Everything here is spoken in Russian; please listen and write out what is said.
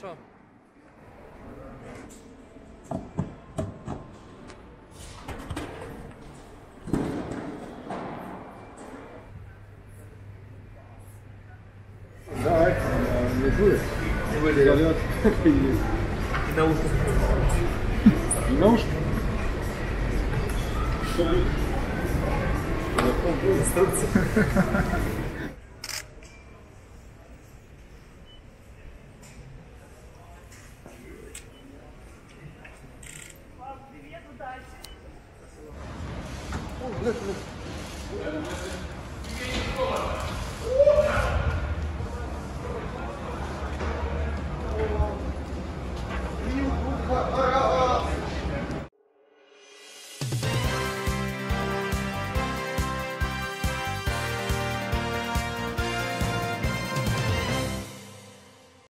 хорошо. Давай, не будет. Не вылезет. И на ушко. И на ушко? Что будет? Инструкция. What?